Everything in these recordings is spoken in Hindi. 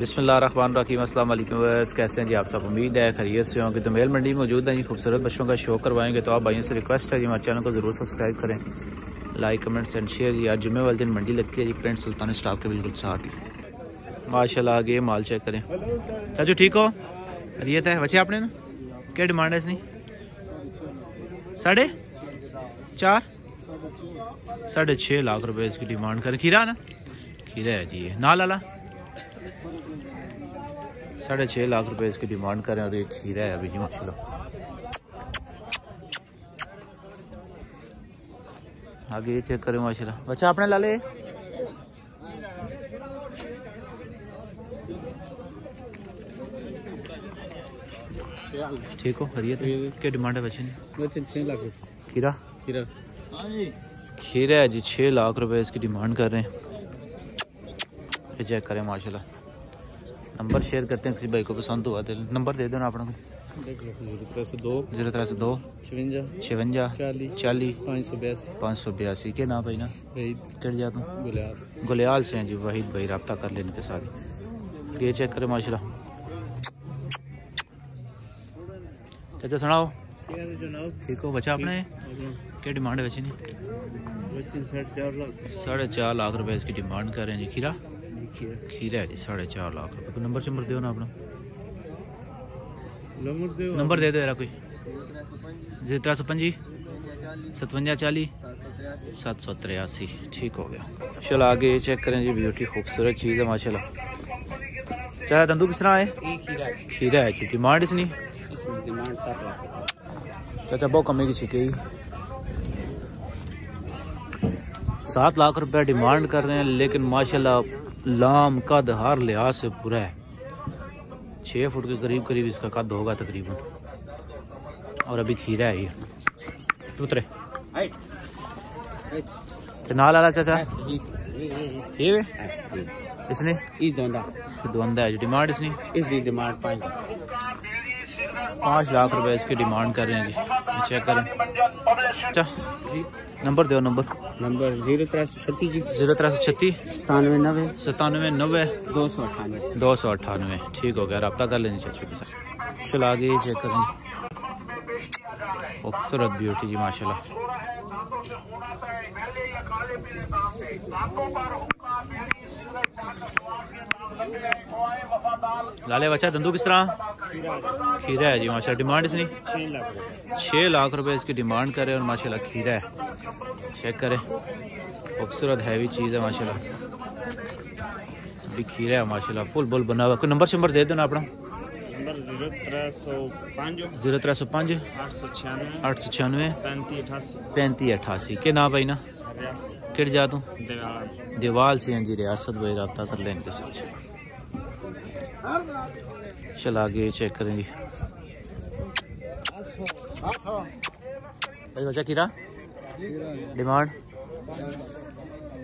बिस्मिल्लाहिर्रहमानिर्रहीम, अस्सलाम वालेकुम व्यूअर्स। कैसे हैं जी आप सब? उम्मीद है खैरियत से होंगे। तो मेल मंडी में मौजूद हैं जी, खूबसूरत बच्चों का शो करवाएंगे। तो आप भाइयों से रिक्वेस्ट है जी, हमारे चैनल को ज़रूर सब्सक्राइब करें, लाइक कमेंट्स एंड शेयर। यार जुम्मे वाले दिन मंडी लगती है जी, प्रिंट सुल्तान स्टाफ के बिल्कुल साथ ही। माशाल्लाह, आगे माल चेक करें। चाचू ठीक हो? खैरियत है बच्चे? आपने ना क्या डिमांड है इसकी? 4.5 लाख रुपए इसकी डिमांड कर। खीरा ना, खीरा है जी नाल वाला, 6.5 लाख रुपए इसकी डिमांड करें। और एक खीरा है अभी जी, माशाल्लाह। आगे ये चेक करें, माशाल्लाह। बच्चा आपने ला ले, ठीक हो? खैरियत है? क्या डिमांड है बच्चे ने? 6 लाख रुपए। खीरा? खीरा खीरा है जी, 6 लाख रुपए इसकी डिमांड कर रहे हैं। चेक करें, माशाल्लाह। नंबर शेयर करते हैं, किसी भाई को पसंद हुआ तो नंबर दे दो ना अपना। 032 56 56 40 582 582। क्या नाम भाई? ना कट जाता हूँ, गुलियाल। गुलियाल से हैं जी वाहिद भाई, रब्ता कर लेने के साथ। ये चेक करें, माशाल्लाह। चाचा सुनाओ, ठीक हो बच्चा? आपने क्या डिमांड है बच्चे ने? 4.5 लाख रुपए इसकी डिमांड कर रहे हैं जी। खीरा? खीरा है जी, 4.5 लाख रुपए। तो नंबर चंबर दो ना अपना, नंबर दे दो यार कोई। 0 53 57 40 783। ठीक हो गया। चलो आगे ये चेक करें जी, ब्यूटी खूबसूरत चीज़ है माशाल्लाह। चाचा दंदू किस तरह है? खीरा है जी, डिमांड इसनी? चाचा बहुत कमी की छिकी, 7 लाख रुपया डिमांड कर रहे हैं। लेकिन माशाल्लाह लाम कद हर लिहाज से पूरा है, 6 फुट के करीब करीब इसका कद होगा तकरीबन। और अभी खीरा है ये, उतरे चना लाला। चाचा ये इसने द्वंदा है, डिमांड इसने? डिमांड 5 लाख रुपए इसकी डिमांड कर रहे हैं जी। चेक करें। अच्छा जी, नंबर दो। नंबर 0 336 97 97 298 298। ठीक हो गया, रब्ता कर लेंगे चाचा के साथ। चलो आगे ये चेक करें, खूबसूरत ब्यूटी जी माशाल्लाह। लाले बच्चा धंधू किस तरह? खीरा है जी माशाल्लाह, डिमांड इसने? 6 लाख रुपए इसकी डिमांड करें। और माशाल्लाह खीरा है, चेक करें। खूबसूरत हैवी चीज़ है माशाल्लाह। अभी खीरा है माशाल्लाह, फुल बुल बना हुआ। कोई नंबर शंबर दे दो ना अपना। 0 305 896 896 3588। के ना भाई ना किट जा तू दीवाल से हैं जी, रियासत भाई, रब्ता कर लें इनके साथ। चल आगे चेक करेंगे। बच्चा खीरा डिमांड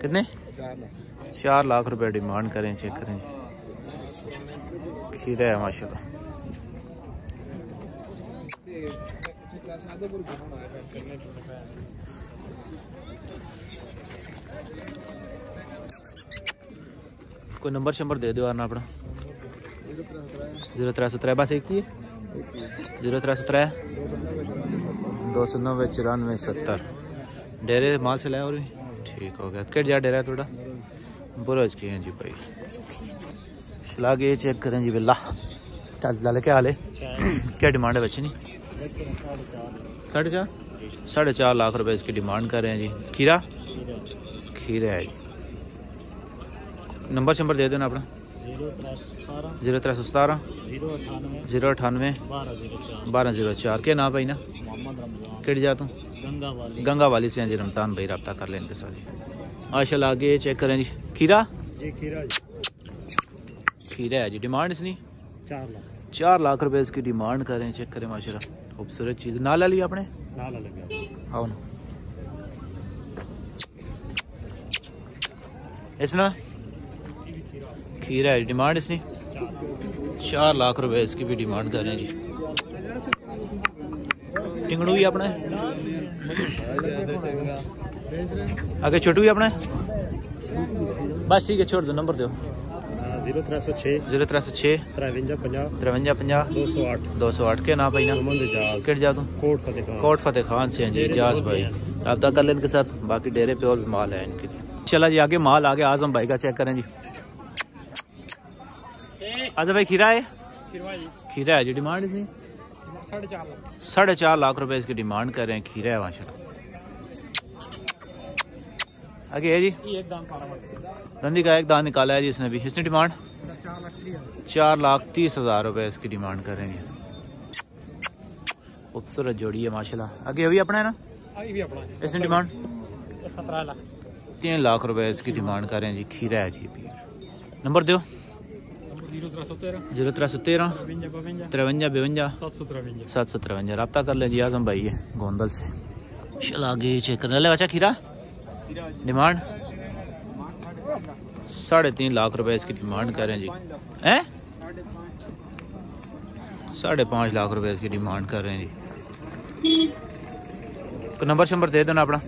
कितने? 4 लाख रुपए डिमांड करें। चेक करेंगे, खीरा है माशाल्लाह। कोई नंबर शंबर दे दो यार ना अपना। 0 317 बस एक ही है। 0 317 299 94 70। डेरे माल से लाया और भी, ठीक हो गया। किट जा डेरा है थोड़ा बुरज के हैं जी भाई। चला के चेक करें जी। बिल्ला चल लाल, क्या हाल है? क्या डिमांड है बच्चे ने? 4.5 लाख रुपए इसकी डिमांड कर रहे हैं जी। खीरा? खीरा है जी, नंबर शंबर दे देना अपना। 0 317 0 0 98 12 0 4। क्या नाम भाई ना? किट जाता हूँ गंगा वाली से हैं जी, रमजान भाई, रब्ता कर लें इनके साथ। माशाल्लाह आगे चेक करें जी। खीरा? खीरा है जी, डिमांड इसने? 4 लाख रुपए इसकी डिमांड करें। चेक करें माशाल्लाह, खूबसूरत चीज़। ना ला ली आपने? आओ ना इसना। खीरा है, डिमांड इसने? 4 लाख रुपए इसकी भी डिमांड कर रहे हैं जी। टिंगड़ू ही अपना है, आगे छोटू ही अपना है। बस ठीक है, छोड़ दो, नंबर दो। 0 306 53 50 208 के ना कोट फतेह खान से जी इजाज भाई रब्ता कर लें इनके साथ। बाकी डेरे पे और भी माल है इनके लिए। चला जी आगे माल आगे आजम भाई का चेक करें जी। आजम भाई खीरा है, खीरा है जी। डिमांड इसकी 4.5 लाख रुपए इसकी डिमांड कर रहे हैं। खीरा है माशाल्लाह। आगे है जी धंधी का एक दान निकाला है जी इसने भी। इसने डिमांड 4,30,000 रुपए इसकी डिमांड कर रहे हैं। खूबसूरत जोड़ी है माशाल्लाह। आगे अभी अपना है ना, इसने डिमांड 3 लाख रुपए इसकी डिमांड कर रहे हैं जी। खीरा है जी। नंबर दो 0 313 53 52 753 रब्ता कर लें जी आजम भाई है गोंदल से। चल आगे चेक करने वाले बच्चा खीरा डिमांड 3.5 लाख रुपए इसकी डिमांड कर रहे हैं जी। हैं 5.5 लाख रुपए इसकी डिमांड कर रहे हैं जी। तो नंबर शंबर दे देना अपना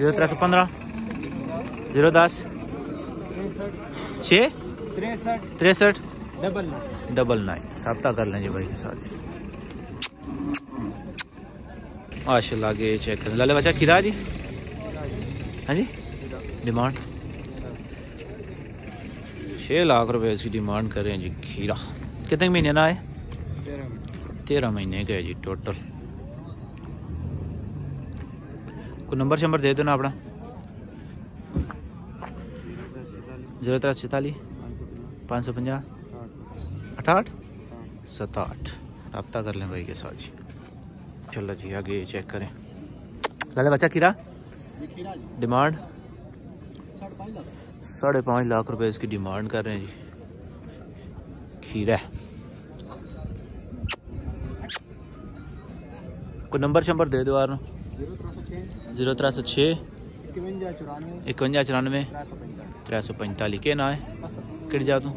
0 315 0 10 6 63 डबल 9 रब्ता कर लें जी भाई के साथ। माशाल्लाह। आगे चेक करें लाले बच्चा खीरा जी। हाँ जी डिमांड 6 लाख रुपए इसकी डिमांड करें जी। खीरा कितने महीने ना है? 13 महीने का है जी टोटल। को नंबर शंबर दे दो ना अपना 0 346 550 88 78 रब्ता कर लें भाई के साथ जी। चलो जी आगे चेक करें लाले बच्चा खीरा डिमांड 5.5 लाख रुपए इसकी डिमांड कर रहे हैं जी। खीरा को नंबर शंबर दे दो यार। 0 306 51 94 345 के ना है किट जा तू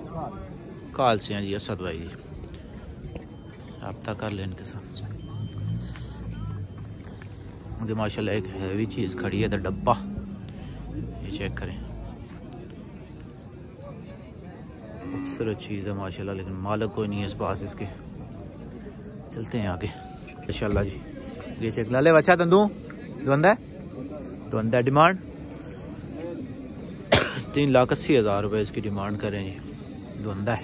काल से हैं जी असद भाई जी। रब्ता कर लें इनके साथ। मुझे माशाल्लाह एक हैवी चीज़ खड़ी है तो डब्बा ये चेक करें। खूबसूरत चीज़ है माशाल्लाह लेकिन मालक कोई नहीं है इस पास इसके। चलते हैं आगे माशाल्लाह जी। ये चेक लाले बच्चा तंदू द्वंदा डिमांड 3,80,000 रुपए इसकी डिमांड करें जी। द्वंदा है।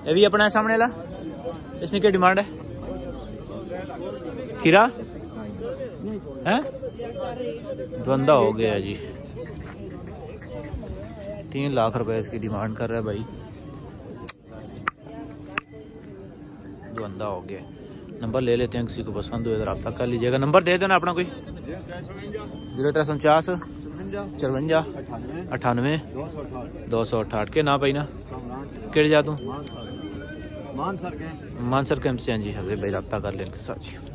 ये भी अपना है सामने ला। इसने क्या डिमांड है? खीरा है द्वंदा हो गया जी। 3 लाख रुपए इसकी डिमांड कर रहा है भाई। द्वंदा हो गया। नंबर ले लेते हैं किसी को पसंद हो तो रब्ता कर लीजिएगा। नंबर दे देना अपना कोई 0 349 54 58 208 के ना भाई ना किट जा तू मानसर कैंप से हैं जी। हज़े भाई रब्ता कर लें इनके साथ जी।